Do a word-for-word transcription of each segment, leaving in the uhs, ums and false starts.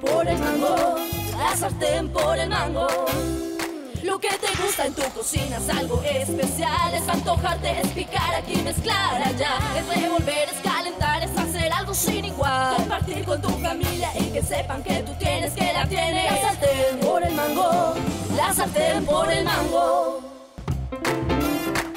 por el mango, la sartén por el mango. Lo que te gusta en tu cocina es algo especial. Es antojarte, es picar aquí, mezclar allá. Es revolver, es calentar, es hacer algo sin igual. Compartir con tu familia y que sepan que tú tienes, que la tienes. La sartén por el mango, la sartén por el mango.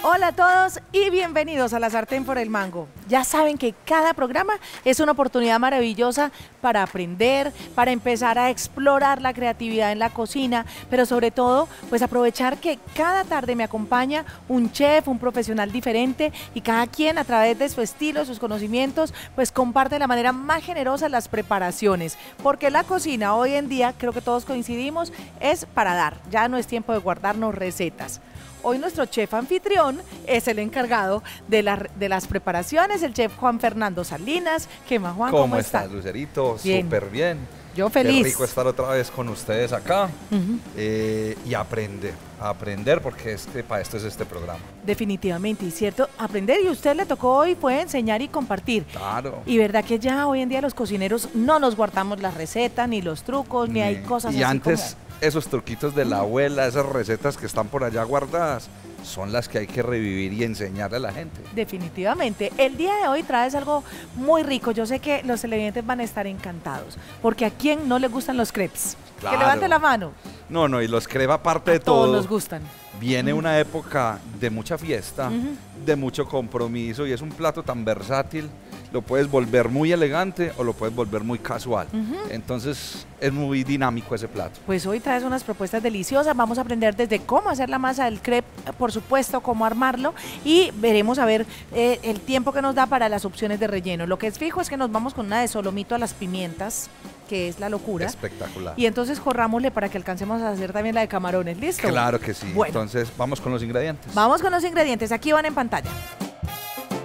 Hola a todos y bienvenidos a La Sartén por el Mango. Ya saben que cada programa es una oportunidad maravillosa para aprender, para empezar a explorar la creatividad en la cocina, pero sobre todo, pues aprovechar que cada tarde me acompaña un chef, un profesional diferente, y cada quien a través de su estilo, sus conocimientos, pues comparte de la manera más generosa las preparaciones, porque la cocina hoy en día, creo que todos coincidimos, es para dar. Ya no es tiempo de guardarnos recetas. Hoy nuestro chef anfitrión es el encargado de, la, de las preparaciones, el chef Juan Fernando Salinas. ¿Qué más, Juan? ¿Cómo, ¿Cómo estás, está? Lucerito? Súper bien. Yo feliz. Qué rico estar otra vez con ustedes acá. Uh-huh. eh, y aprender, aprender porque este, para esto es este programa. Definitivamente, y cierto, aprender, y usted le tocó hoy, puede enseñar y compartir. Claro. Y verdad que ya hoy en día los cocineros no nos guardamos las recetas, ni los trucos, ni, ni hay cosas y así antes, como... Esos truquitos de la abuela, esas recetas que están por allá guardadas, son las que hay que revivir y enseñarle a la gente. Definitivamente. El día de hoy traes algo muy rico. Yo sé que los televidentes van a estar encantados, porque a quién no le gustan los crepes. Claro. Que levante la mano. No, no, y los crepes, aparte de todo, todos nos gustan. Viene uh-huh. una época de mucha fiesta, uh-huh. de mucho compromiso, y es un plato tan versátil. Lo puedes volver muy elegante o lo puedes volver muy casual. Uh-huh. Entonces es muy dinámico ese plato. Pues hoy traes unas propuestas deliciosas. Vamos a aprender desde cómo hacer la masa del crepe, por supuesto, cómo armarlo, y veremos a ver eh, el tiempo que nos da para las opciones de relleno. Lo que es fijo es que nos vamos con una de solomito a las pimientas, que es la locura. Espectacular. Y entonces corrámosle para que alcancemos a hacer también la de camarones. ¿Listo? Claro que sí. Bueno. Entonces vamos con los ingredientes. Vamos con los ingredientes. Aquí van en pantalla.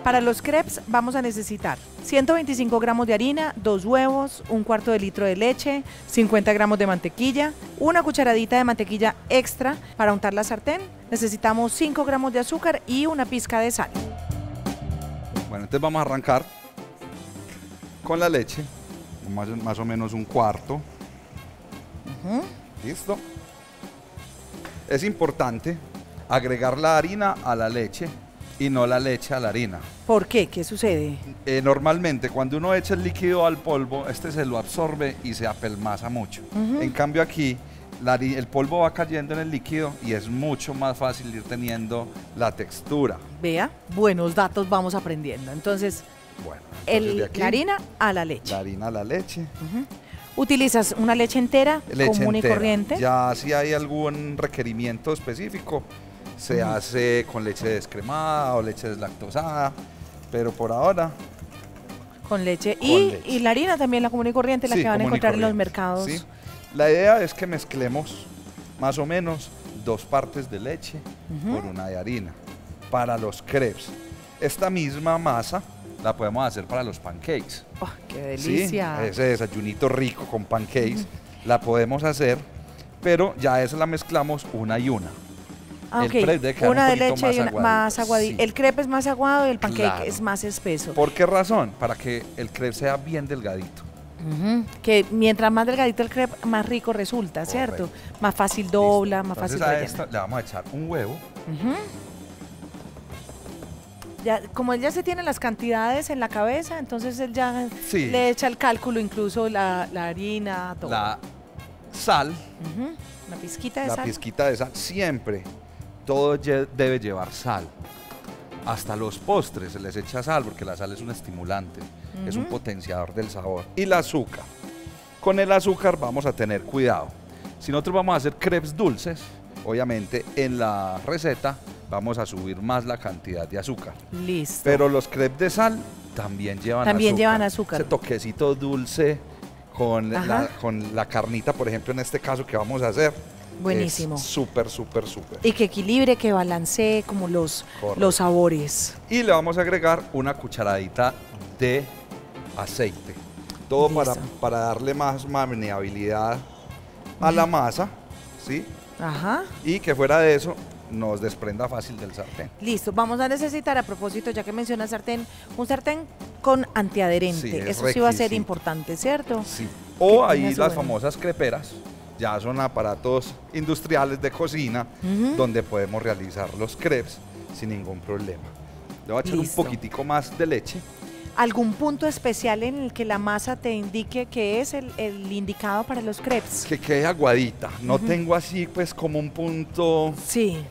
Para los crepes vamos a necesitar ciento veinticinco gramos de harina, dos huevos, un cuarto de litro de leche, cincuenta gramos de mantequilla, una cucharadita de mantequilla extra para untar la sartén, necesitamos cinco gramos de azúcar y una pizca de sal. Bueno, entonces vamos a arrancar con la leche, más, más o menos un cuarto. Uh-huh. Listo. Es importante agregar la harina a la leche y no la leche a la harina. ¿Por qué? ¿Qué sucede? Eh, normalmente cuando uno echa el líquido al polvo, este se lo absorbe y se apelmaza mucho. Uh-huh. En cambio aquí, la, el polvo va cayendo en el líquido y es mucho más fácil ir teniendo la textura. Vea, buenos datos vamos aprendiendo. Entonces, bueno, entonces el, de aquí, la harina a la leche. La harina a la leche. Uh-huh. ¿Utilizas una leche entera, leche común entera. y corriente? Ya si hay algún requerimiento específico, se uh-huh. hace con leche descremada o leche deslactosada, pero por ahora... Con leche. Con y, leche. Y la harina también, la común y corriente, la sí, que van a encontrar en los mercados. Sí. La idea es que mezclemos más o menos dos partes de leche uh-huh. con una de harina para los crepes. Esta misma masa la podemos hacer para los pancakes. Oh, ¡qué delicia! Sí, ese desayunito rico con pancakes uh-huh. la podemos hacer, pero ya esa la mezclamos una y una. Ah, el okay. crepe debe una un de leche más y una más aguadita. Sí. El crepe es más aguado y el pancake claro. es más espeso. ¿Por qué razón? Para que el crepe sea bien delgadito. Uh-huh. Que mientras más delgadito el crepe, más rico resulta, correcto. ¿Cierto? Más fácil dobla, listo. Más entonces fácil rellena. Esto le vamos a echar un huevo. Uh-huh. Ya, como él ya se tiene las cantidades en la cabeza, entonces él ya sí. le echa el cálculo, incluso la, la harina, todo. La sal. Uh-huh. Una pizquita de la sal. La pizquita de sal siempre. Todo debe llevar sal, hasta los postres se les echa sal porque la sal es un estimulante, uh-huh. es un potenciador del sabor. Y el azúcar, con el azúcar vamos a tener cuidado. Si nosotros vamos a hacer crepes dulces, obviamente en la receta vamos a subir más la cantidad de azúcar. Listo. Pero los crepes de sal también llevan también azúcar. llevan azúcar. Ese toquecito dulce con la, con la carnita, por ejemplo, en este caso que vamos a hacer. Buenísimo. Súper, súper, súper. Y que equilibre, que balancee como los, los sabores. Y le vamos a agregar una cucharadita de aceite. Todo para, para darle más maniobrabilidad a la masa, ¿sí? Ajá. Y que fuera de eso nos desprenda fácil del sartén. Listo, vamos a necesitar, a propósito, ya que mencionas sartén, un sartén con antiadherente. Sí, es eso requisito. Sí va a ser importante, ¿cierto? Sí. O ahí las famosas creperas, ya son aparatos industriales de cocina, uh-huh, donde podemos realizar los crepes sin ningún problema. Le voy a echar Listo. un poquitico más de leche. ¿Algún punto especial en el que la masa te indique que es el, el indicado para los crepes? Que quede aguadita, no uh-huh. tengo así pues como un punto... Sí.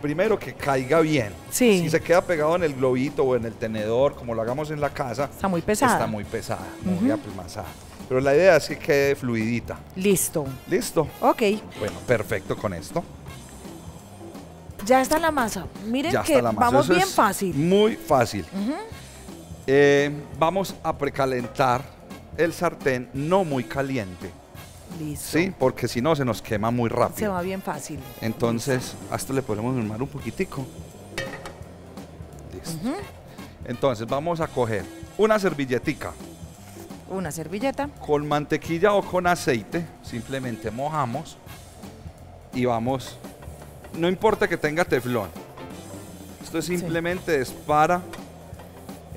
Primero que caiga bien, sí. si se queda pegado en el globito o en el tenedor, como lo hagamos en la casa... Está muy pesada. Está muy pesada, uh-huh. muy apelmazada. Pero la idea es que quede fluidita. Listo. Listo. Ok. Bueno, perfecto con esto. Ya está la masa. Miren ya que está la masa. vamos Eso bien fácil. Muy fácil. Uh-huh. eh, vamos a precalentar el sartén no muy caliente. Listo. Sí, porque si no se nos quema muy rápido. Se va bien fácil. Entonces, Listo. hasta le podemos armar un poquitico. Listo. Uh-huh. Entonces vamos a coger una servilletica. Una servilleta. Con mantequilla o con aceite, simplemente mojamos y vamos, no importa que tenga teflón, esto simplemente sí. es para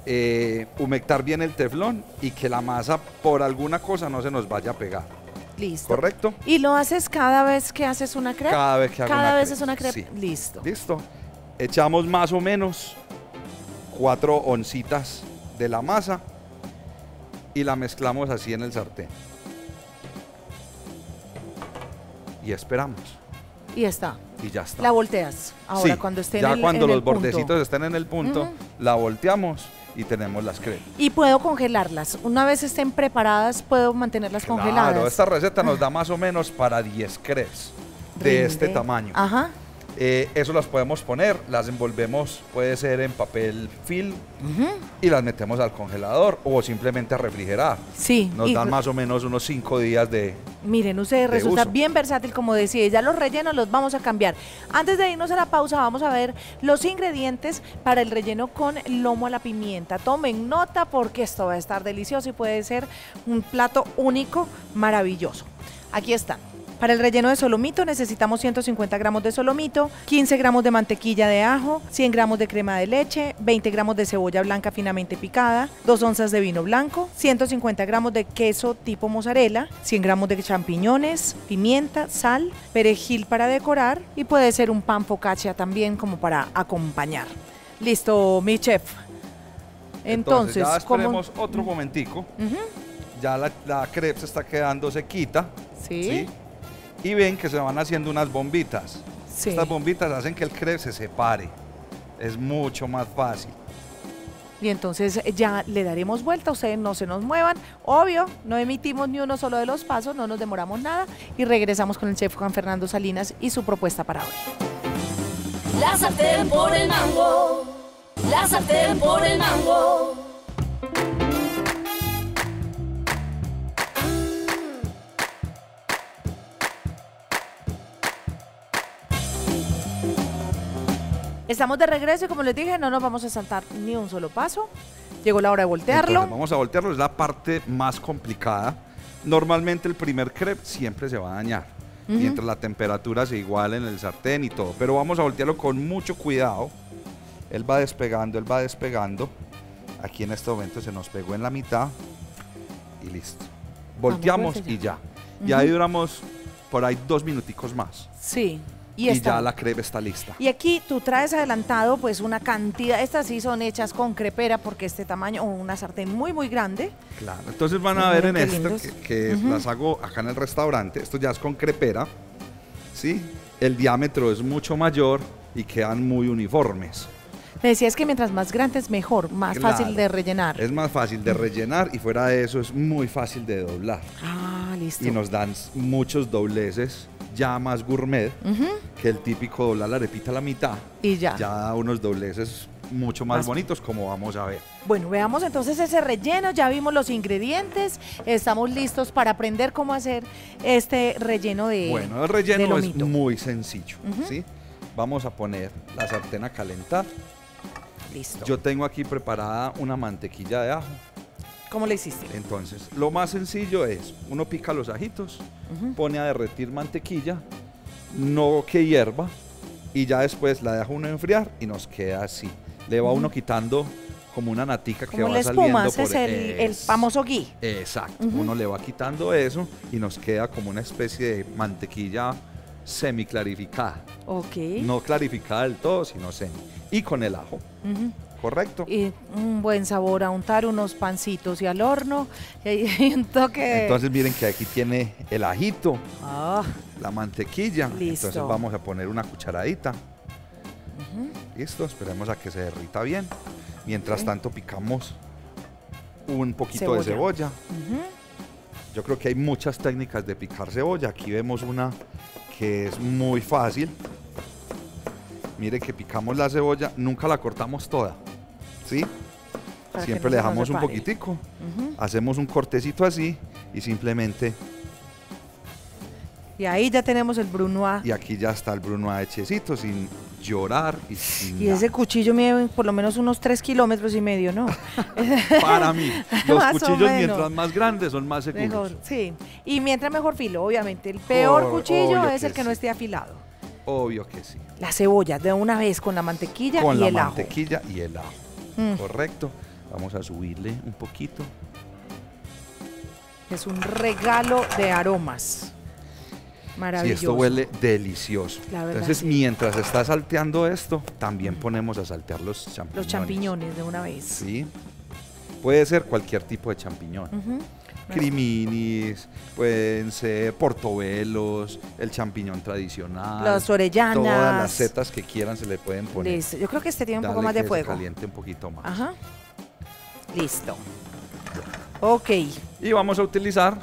eh, humectar bien el teflón y que la masa por alguna cosa no se nos vaya a pegar. Listo. ¿Correcto? ¿Y lo haces cada vez que haces una crepe? Cada vez que hago Cada una vez crepe. es una crepe. Sí. Listo. Listo. Echamos más o menos cuatro oncitas de la masa y la mezclamos así en el sartén. Y esperamos. Y está. Y ya está. La volteas. Ahora sí, cuando esté en el punto. Ya cuando los bordecitos estén en el punto, uh-huh. la volteamos y tenemos las crepes. Y puedo congelarlas. Una vez estén preparadas, puedo mantenerlas claro, congeladas. Claro, esta receta nos da más o menos para diez crepes de Rinde. este tamaño. Ajá. Eh, eso las podemos poner, las envolvemos, puede ser en papel film, uh-huh. y las metemos al congelador o simplemente a refrigerar. Sí. Nos dan más o menos unos cinco días de Miren, usted resulta uso. bien versátil, como decía, ya los rellenos los vamos a cambiar. Antes de irnos a la pausa, vamos a ver los ingredientes para el relleno con lomo a la pimienta. Tomen nota porque esto va a estar delicioso y puede ser un plato único, maravilloso. Aquí están. Para el relleno de solomito necesitamos ciento cincuenta gramos de solomito, quince gramos de mantequilla de ajo, cien gramos de crema de leche, veinte gramos de cebolla blanca finamente picada, dos onzas de vino blanco, ciento cincuenta gramos de queso tipo mozzarella, cien gramos de champiñones, pimienta, sal, perejil para decorar y puede ser un pan focaccia también como para acompañar. Listo, mi chef. Entonces, Entonces ya esperemos ¿cómo? otro momentico. Uh-huh. Ya la, la crepe se está quedando sequita. Sí. ¿sí? Y ven que se van haciendo unas bombitas. Sí. Estas bombitas hacen que el crepe se separe. Es mucho más fácil. Y entonces ya le daremos vuelta, ustedes no se nos muevan. Obvio, no emitimos ni uno solo de los pasos, no nos demoramos nada. Y regresamos con el chef Juan Fernando Salinas y su propuesta para hoy. La sartén por el mango. La sartén por el mango. Estamos de regreso y como les dije, no nos vamos a saltar ni un solo paso. Llegó la hora de voltearlo. Entonces vamos a voltearlo, es la parte más complicada. Normalmente el primer crepe siempre se va a dañar, uh-huh. mientras la temperatura se iguala en el sartén y todo. Pero vamos a voltearlo con mucho cuidado. Él va despegando, él va despegando. Aquí en este momento se nos pegó en la mitad y listo. Volteamos y ya. Uh-huh. Y ahí duramos por ahí dos minuticos más. Sí. Y, y ya la crepe está lista. Y aquí tú traes adelantado pues una cantidad, estas sí son hechas con crepera porque este tamaño, o una sartén muy muy grande. Claro, entonces van a ver en esto que, que uh-huh. las hago acá en el restaurante, esto ya es con crepera, ¿sí? El diámetro es mucho mayor y quedan muy uniformes. Me decías que mientras más grandes mejor, más claro, fácil de rellenar. Es más fácil de rellenar y fuera de eso es muy fácil de doblar. Ah, listo. Y nos dan muchos dobleces. Ya más gourmet, uh-huh. que el típico doblar la arepita a la mitad. Y ya. Ya da unos dobleces mucho más, más bonitos, como vamos a ver. Bueno, veamos entonces ese relleno, ya vimos los ingredientes, estamos listos para aprender cómo hacer este relleno de Bueno, el relleno es muy sencillo, uh-huh. ¿sí? Vamos a poner la sartén a calentar. Listo. Yo tengo aquí preparada una mantequilla de ajo. ¿Cómo le hiciste? Entonces, lo más sencillo es, uno pica los ajitos, uh-huh. pone a derretir mantequilla, no que hierva, y ya después la deja uno enfriar y nos queda así. Le va uh-huh. uno quitando como una natica que como va saliendo. Como la espuma, ese es el, el famoso gui. Exacto, uh-huh. Uno le va quitando eso y nos queda como una especie de mantequilla semiclarificada. Ok. No clarificada del todo, sino semi. Y con el ajo. Uh-huh. Correcto. Y un buen sabor a untar unos pancitos y al horno. Y un toque. Entonces miren que aquí tiene el ajito, oh, la mantequilla. Listo. Entonces vamos a poner una cucharadita. Uh-huh. Listo, esperemos a que se derrita bien. Mientras okay. tanto picamos un poquito cebolla. de cebolla. Uh-huh. Yo creo que hay muchas técnicas de picar cebolla. Aquí vemos una que es muy fácil. Mire que picamos la cebolla, nunca la cortamos toda. ¿Sí? Para siempre le dejamos un poquitico, uh-huh. hacemos un cortecito así y simplemente... Y ahí ya tenemos el brunoise. Y aquí ya está el brunoise hechecito, sin llorar y sin Y nada. Ese cuchillo mide por lo menos unos tres kilómetros y medio, ¿no? Para mí, los más cuchillos mientras más grandes son más seguros. Mejor, sí, y mientras mejor filo, obviamente. El peor por, cuchillo es el que sí. no esté afilado. Obvio que sí. La cebolla de una vez con la mantequilla con y la el ajo. Con la mantequilla y el ajo. Mm. Correcto. Vamos a subirle un poquito. Es un regalo de aromas. Maravilloso. Sí, esto huele delicioso. La verdad, entonces, sí. mientras está salteando esto, también ponemos a saltear los champiñones. Los champiñones de una vez. Sí. Puede ser cualquier tipo de champiñón. Uh-huh. Criminis, pueden ser portobelos, el champiñón tradicional. Las orellanas. Todas las setas que quieran se le pueden poner. Listo. Yo creo que este tiene un Dale poco más de fuego. Que se caliente un poquito más. Ajá. Listo. Ok. Y vamos a utilizar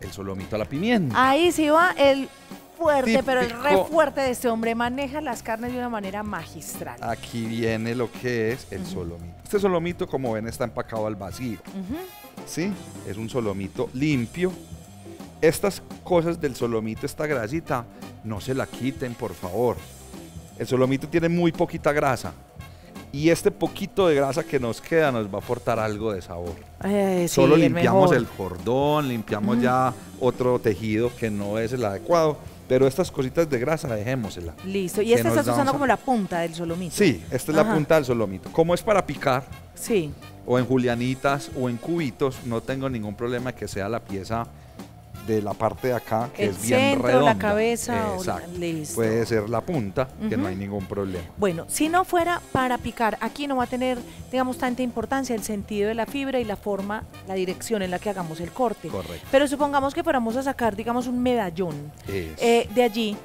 el solomito a la pimienta. Ahí sí va el fuerte, típico. Pero el re fuerte de este hombre. Maneja las carnes de una manera magistral. Aquí viene lo que es el uh-huh. solomito. Este solomito, como ven, está empacado al vacío. Uh-huh. Sí, es un solomito limpio. Estas cosas del solomito, esta grasita, no se la quiten, por favor. El solomito tiene muy poquita grasa. Y este poquito de grasa que nos queda nos va a aportar algo de sabor. Eh, Solo sí, limpiamos el, el cordón, limpiamos mm. ya otro tejido que no es el adecuado. Pero estas cositas de grasa, dejémosela. Listo, y esta estás usando como la punta del solomito. Sí, esta es Ajá. la punta del solomito. Como es para picar, sí. o en julianitas o en cubitos, no tengo ningún problema que sea la pieza de la parte de acá, que el es bien centro, redonda. La cabeza. Exacto. O la... Listo. Puede ser la punta, uh-huh. que no hay ningún problema. Bueno, si no fuera para picar, aquí no va a tener, digamos, tanta importancia el sentido de la fibra y la forma, la dirección en la que hagamos el corte. Correcto. Pero supongamos que fuéramos a sacar, digamos, un medallón eh, de allí,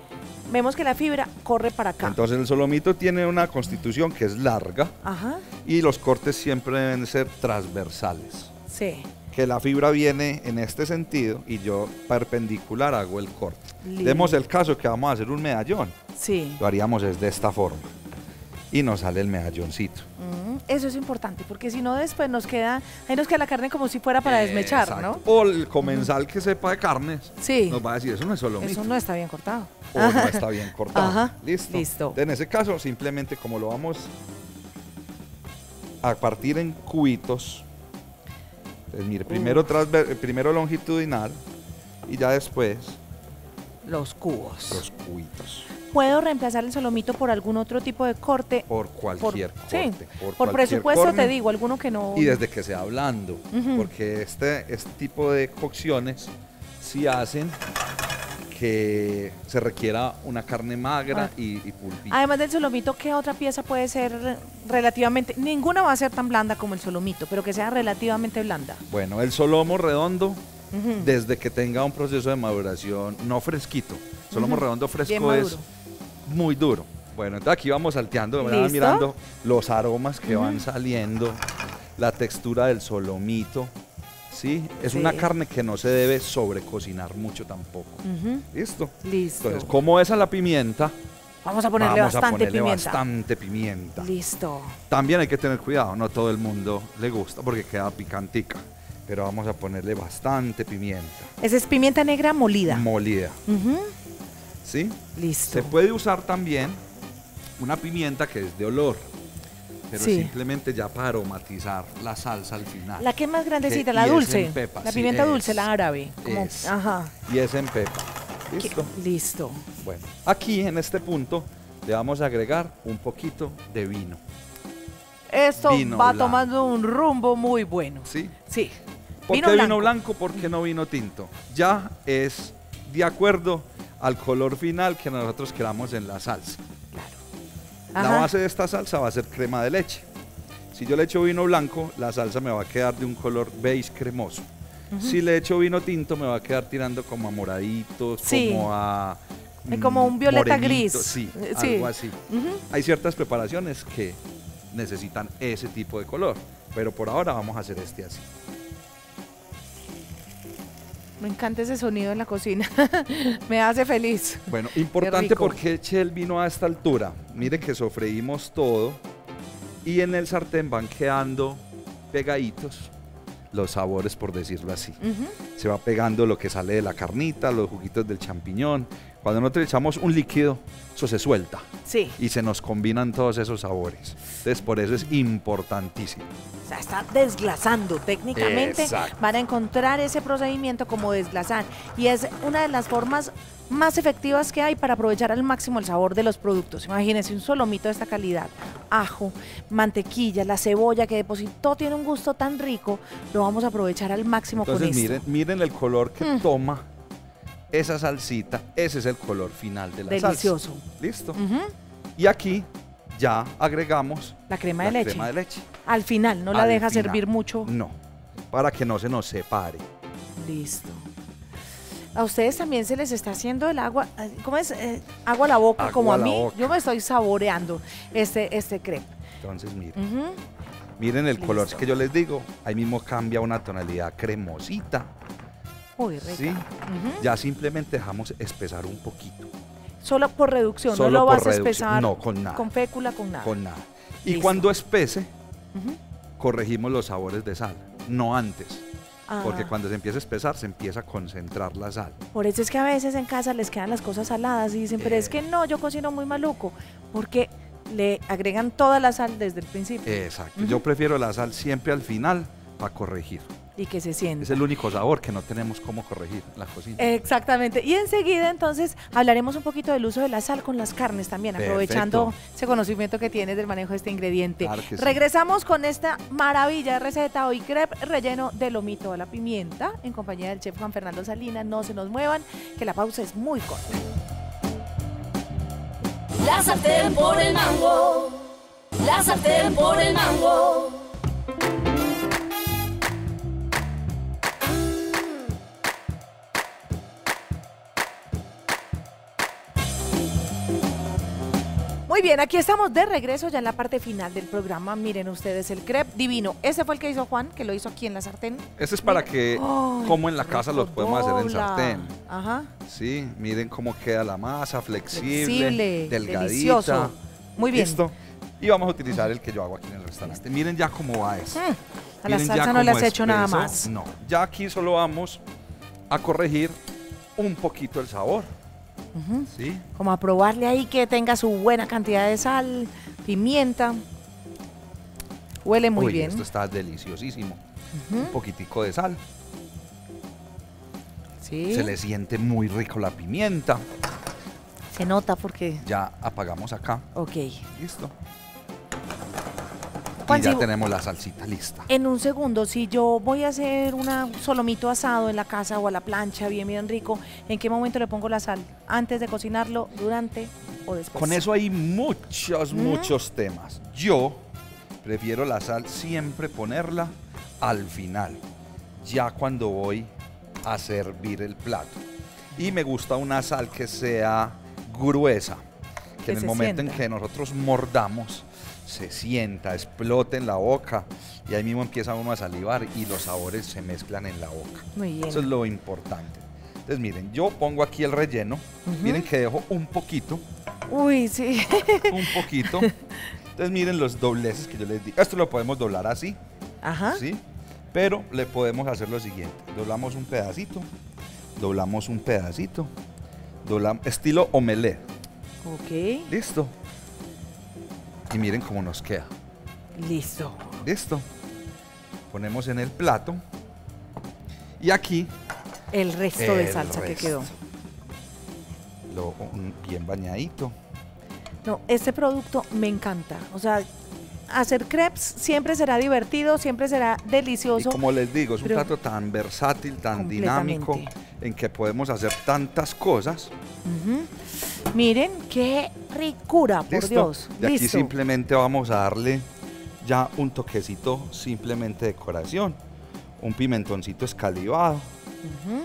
vemos que la fibra corre para acá. Entonces el solomito tiene una constitución que es larga Ajá. y los cortes siempre deben ser transversales. Sí. Que la fibra viene en este sentido y yo perpendicular hago el corte. Demos el caso que vamos a hacer un medallón. Sí. Lo haríamos es de esta forma y nos sale el medalloncito. Mm, eso es importante porque si no después nos queda, ahí nos queda la carne como si fuera para desmechar, Exacto. ¿no? O el comensal mm. que sepa de carnes sí. nos va a decir, eso no es solomito. Eso no está bien cortado. O no está bien cortado. Ajá. ¿Listo? Listo. En ese caso simplemente como lo vamos a partir en cubitos, entonces, mire, primero, primero longitudinal y ya después... Los cubos. Los cubitos. ¿Puedo reemplazar el solomito por algún otro tipo de corte? Por cualquier por, corte. Sí, por, por cualquier presupuesto corte, te digo, alguno que no... Y desde que sea blando, uh-huh. porque este, este tipo de cocciones sí hacen que se requiera una carne magra ah. y, y pulpita. Además del solomito, ¿qué otra pieza puede ser relativamente? Ninguna va a ser tan blanda como el solomito, pero que sea relativamente blanda. Bueno, el solomo redondo, uh-huh. desde que tenga un proceso de maduración no fresquito. Solomo uh-huh. redondo fresco es muy duro. Bueno, entonces aquí vamos salteando, ¿verdad? Mirando los aromas que uh-huh. van saliendo, la textura del solomito. Sí, es sí. una carne que no se debe sobrecocinar mucho tampoco. Uh-huh. ¿Listo? Listo. Entonces, como es a la pimienta, vamos a ponerle, vamos bastante, a ponerle pimienta. bastante pimienta. Listo. También hay que tener cuidado, no todo el mundo le gusta porque queda picantica, pero vamos a ponerle bastante pimienta. Esa es pimienta negra molida. Molida. Uh-huh. ¿Sí? Listo. Se puede usar también una pimienta que es de olor. Pero sí. simplemente ya para aromatizar la salsa al final. La que es más grandecita, que, la dulce. Pepa, la sí, pimienta es, dulce, la árabe. Como, es, ajá. Y es en pepa. ¿Listo? ¿Qué? Listo. Bueno, aquí en este punto le vamos a agregar un poquito de vino. esto vino va blanco. tomando un rumbo muy bueno. ¿Sí? Sí. ¿Por vino qué blanco? Vino blanco, ¿por qué no vino tinto? Ya es de acuerdo al color final que nosotros queramos en la salsa. Claro. La base de esta salsa va a ser crema de leche. Si yo le echo vino blanco, la salsa me va a quedar de un color beige cremoso. Uh-huh. Si le echo vino tinto, me va a quedar tirando como a moraditos, sí. como a... Mm, como un violeta morenito, gris. Sí, sí, algo así. Uh-huh. Hay ciertas preparaciones que necesitan ese tipo de color, pero por ahora vamos a hacer este así. Me encanta ese sonido en la cocina, me hace feliz. Bueno, importante porque eché el vino a esta altura. Miren que sofreímos todo y en el sartén van quedando pegaditos los sabores, por decirlo así. Uh-huh. Se va pegando lo que sale de la carnita, los juguitos del champiñón. Cuando nosotros echamos un líquido, eso se suelta. Sí. Y se nos combinan todos esos sabores. Entonces, por eso es importantísimo. O sea, está desglasando. Técnicamente Exacto. van a encontrar ese procedimiento como desglasar. Y es una de las formas más efectivas que hay para aprovechar al máximo el sabor de los productos. Imagínense un solomito de esta calidad, ajo, mantequilla, la cebolla que depositó tiene un gusto tan rico, lo vamos a aprovechar al máximo. Entonces, con miren, esto. miren el color que mm. toma esa salsita, ese es el color final de la Delicioso. salsa. Delicioso. Listo. Uh-huh. Y aquí ya agregamos la crema de, la leche. crema de leche. Al final, no al la deja final. servir mucho. No, para que no se nos separe. Listo. A ustedes también se les está haciendo el agua, ¿cómo es? Eh, agua a la boca, agua como a, a mí. Boca. Yo me estoy saboreando este, este crepe. Entonces, miren. Uh-huh. Miren el Listo. color que yo les digo. Ahí mismo cambia una tonalidad cremosita. Uy, rica. ¿Sí? Uh-huh. Ya simplemente dejamos espesar un poquito. Solo por reducción, Solo no lo vas a espesar. No, con nada. Con fécula, con nada. Con nada. Y Listo. cuando espese, uh-huh. corregimos los sabores de sal, no antes. Ah. Porque cuando se empieza a espesar, se empieza a concentrar la sal. Por eso es que a veces en casa les quedan las cosas saladas y dicen, eh. pero es que no, yo cocino muy maluco, porque le agregan toda la sal desde el principio. Exacto, uh-huh. yo prefiero la sal siempre al final para corregir. Y que se sienta. Es el único sabor que no tenemos cómo corregir en la cocina. Exactamente. Y enseguida, entonces, hablaremos un poquito del uso de la sal con las carnes también, aprovechando Perfecto. ese conocimiento que tienes del manejo de este ingrediente. Claro que sí. Regresamos con esta maravilla de receta, hoy crepe relleno de lomito a la pimienta, en compañía del chef Juan Fernando Salinas. No se nos muevan, que la pausa es muy corta. La sartén por el mango, la sartén por el mango. Muy bien, aquí estamos de regreso ya en la parte final del programa. Miren ustedes el crepe divino. Ese fue el que hizo Juan, que lo hizo aquí en la sartén. Ese es para miren. que, oh, como en la casa, los podemos hacer en sartén. Ajá. Sí, miren cómo queda la masa, flexible, flexible delgadita. Delicioso. Muy bien. Listo. Y vamos a utilizar el que yo hago aquí en el restaurante. Miren ya cómo va eso. Mm, a la salsa no le has hecho nada más. No, ya aquí solo vamos a corregir un poquito el sabor. Uh-huh. ¿Sí? Como a probarle ahí que tenga su buena cantidad de sal, pimienta. Huele muy Uy, bien. Esto está deliciosísimo. Uh-huh. Un poquitico de sal. ¿Sí? Se le siente muy rico la pimienta. Se nota porque... Ya apagamos acá. Ok. Listo. Y ya tenemos la salsita lista. En un segundo, si yo voy a hacer un solomito asado en la casa o a la plancha, bien, bien rico, ¿en qué momento le pongo la sal? ¿Antes de cocinarlo, durante o después? Con eso hay muchos, ¿Mm? muchos temas. Yo prefiero la sal siempre ponerla al final, ya cuando voy a servir el plato. Y me gusta una sal que sea gruesa, que, que en el momento sienta. en que nosotros mordamos, se sienta, explota en la boca y ahí mismo empieza uno a salivar y los sabores se mezclan en la boca. Muy bien. Eso es lo importante. Entonces miren, yo pongo aquí el relleno, uh-huh. miren que dejo un poquito. Uy, sí. Un poquito. Entonces miren los dobleces que yo les digo. Esto lo podemos doblar así, Ajá. ¿sí? pero le podemos hacer lo siguiente. Doblamos un pedacito, doblamos un pedacito, doblamos, estilo omelette. Ok. Listo. Y miren cómo nos queda. Listo. Listo. Ponemos en el plato. Y aquí... El resto el de salsa resto. que quedó. Lo, un bien bañadito. No, este producto me encanta. O sea, hacer crepes siempre será divertido, siempre será delicioso. Y como les digo, es un plato tan versátil, tan dinámico, en que podemos hacer tantas cosas. Uh-huh. Miren qué ricura, por ¿Listo? Dios. Y aquí simplemente vamos a darle ya un toquecito simplemente de decoración, un pimentoncito escalivado. Uh-huh.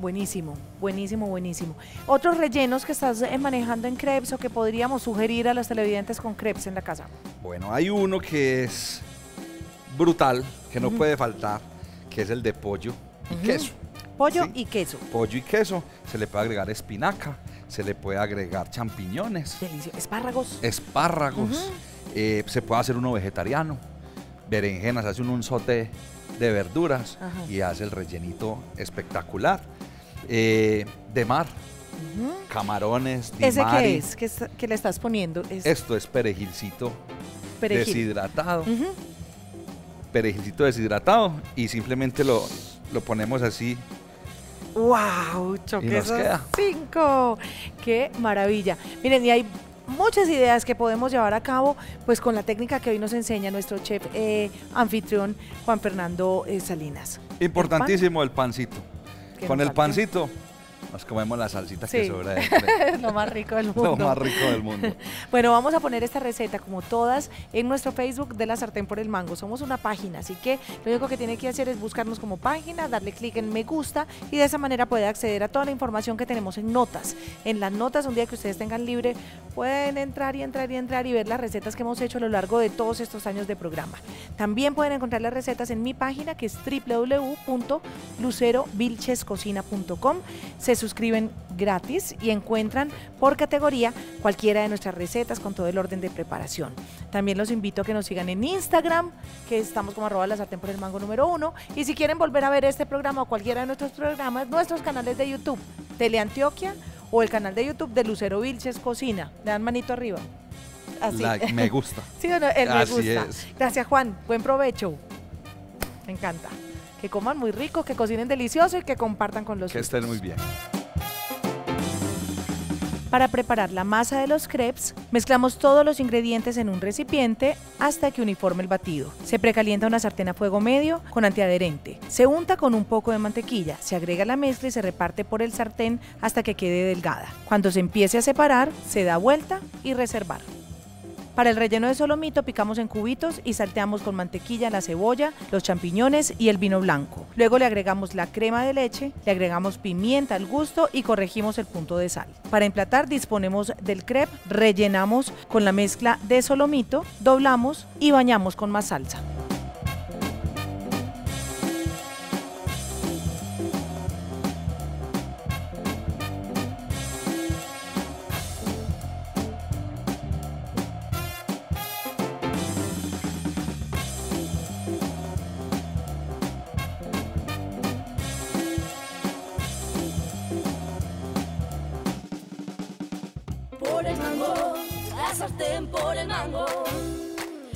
Buenísimo, buenísimo, buenísimo. Otros rellenos que estás manejando en crepes o que podríamos sugerir a los televidentes con crepes en la casa. Bueno, hay uno que es brutal, que no uh-huh. puede faltar, que es el de pollo uh-huh. y queso. Pollo sí. y queso. Pollo y queso. Se le puede agregar espinaca, se le puede agregar champiñones. Delicioso. Espárragos. Espárragos. Uh-huh. Eh, se puede hacer uno vegetariano, berenjenas, hace un, un soté de verduras Ajá. y hace el rellenito espectacular. Eh, de mar, uh-huh. camarones, di ¿Ese mari. Qué es? ¿Qué, está, ¿Qué le estás poniendo? Es... Esto es perejilcito Perejil. Deshidratado. Uh-huh. Perejilcito deshidratado y simplemente lo, lo ponemos así. ¡Wow! ¡Choquesos cinco! ¡Qué maravilla! Miren, y hay muchas ideas que podemos llevar a cabo pues con la técnica que hoy nos enseña nuestro chef eh, anfitrión Juan Fernando eh, Salinas. Importantísimo el, pan? el pancito. Con el pancito nos comemos la salsita sí. que sobra. De Lo más rico del mundo. Lo más rico del mundo. Bueno, vamos a poner esta receta como todas en nuestro Facebook de La Sartén por el Mango. Somos una página, así que lo único que tiene que hacer es buscarnos como página, darle clic en me gusta y de esa manera puede acceder a toda la información que tenemos en notas. En las notas, un día que ustedes tengan libre, pueden entrar y entrar y entrar y ver las recetas que hemos hecho a lo largo de todos estos años de programa. También pueden encontrar las recetas en mi página que es doble u doble u doble u punto lucero vilches cocina punto com. Se suscriben gratis y encuentran por categoría cualquiera de nuestras recetas con todo el orden de preparación. También los invito a que nos sigan en Instagram, que estamos como arroba la sartén por el mango número uno. Y si quieren volver a ver este programa o cualquiera de nuestros programas, nuestros canales de YouTube, Teleantioquia o el canal de YouTube de Lucero Vilches Cocina. Le dan manito arriba. Así. Like, me gusta. Sí o no, el Así me gusta. Es. Gracias, Juan. Buen provecho. Me encanta. Que coman muy rico, que cocinen delicioso y que compartan con los Que estén muy bien. Para preparar la masa de los crepes, mezclamos todos los ingredientes en un recipiente hasta que uniforme el batido. Se precalienta una sartén a fuego medio con antiadherente. Se unta con un poco de mantequilla, se agrega la mezcla y se reparte por el sartén hasta que quede delgada. Cuando se empiece a separar, se da vuelta y reservar. Para el relleno de solomito picamos en cubitos y salteamos con mantequilla la cebolla, los champiñones y el vino blanco. Luego le agregamos la crema de leche, le agregamos pimienta al gusto y corregimos el punto de sal. Para emplatar disponemos del crepe, rellenamos con la mezcla de solomito, doblamos y bañamos con más salsa. La sartén por el mango.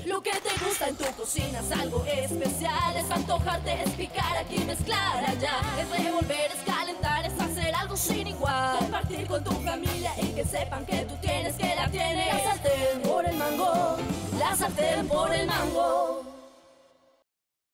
Lo que te gusta en tu cocina es algo especial. Es antojarte, es picar aquí, mezclar allá. Es revolver, es calentar, es hacer algo sin igual. Compartir con tu familia y que sepan que tú tienes, que la tienes. La sartén por el mango. La sartén por el mango.